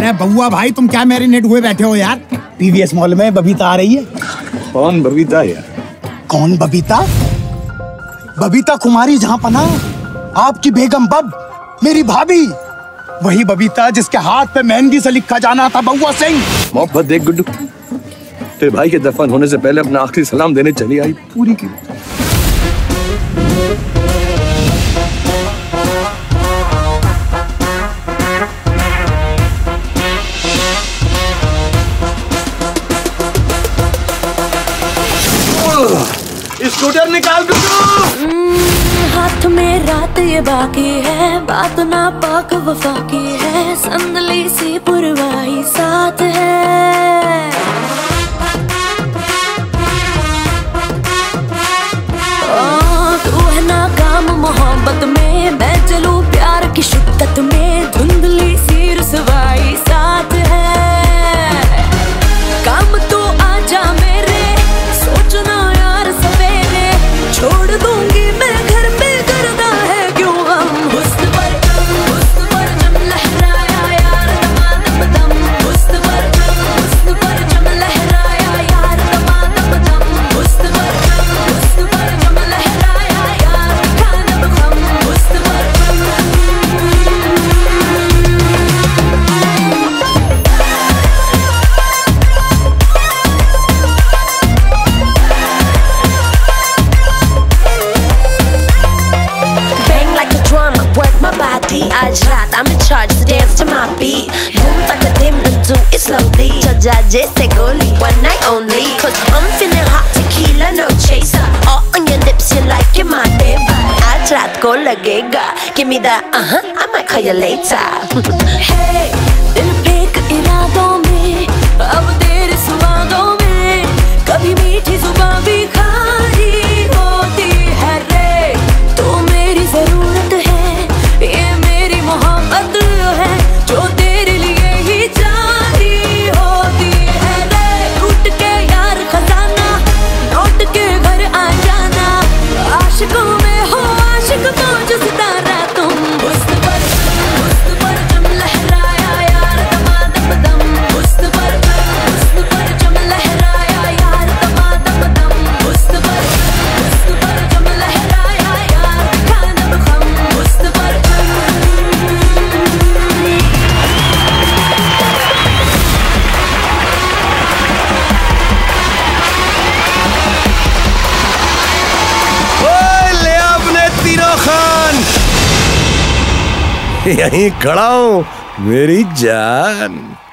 अरे बबुआ भाई, तुम क्या मैरिनेट हुए बैठे हो यार? पीवीएस मॉल में बबीता आ रही है। कौन बबीता यार? कौन बबीता? बबीता कुमारी जहाँ पना, आपकी बेगम बब, मेरी भाभी, वही बबीता जिसके हाथ पे मेहंदी से लिखा जाना था बबुआ सिंह। मोहब्बत देख गुड्डू, तेरे भाई के दफन होने से पहले अपना आखिरी सलाम देने चली आई पूरी की। स्कूटर निकाल गुड्डू। हाथ में रात ये बाकी है, बात ना पाक वफा की है, संदली सी पुरवाही साथ है। तू है ना काम मोहब्बत में, मैं चलूं प्यार की शिद्दत में, धुंधली सी रुसवाई साथ है। काम तो आ जा मेरे, सोचना यार सवेरे, छोड़ दूंगी मैं घर पे, करना है क्यों हम हुस्न पर जब लहराया यार दमादम दम, हुस्न पर जब लहराया यार दमादम दम, हुस्न पर जब लहराया यार खानम खम, हुस्न पर आज रात I'm in charge to dance to my beat. Move like a dim and do it slowly. Chaja jaise goli, one night only. 'Cause I'm feeling hot tequila, no chaser. All on your lips, you like it my baby. आज रात को लगेगा, give me that I might call you later. Hey, दिल पे इरादों में, अब तेरे सुवादों में, कभी मीठी जुबां भी खारी होती है रे, तू मेरी जरूरत है। यहीं खड़ा हूं मेरी जान।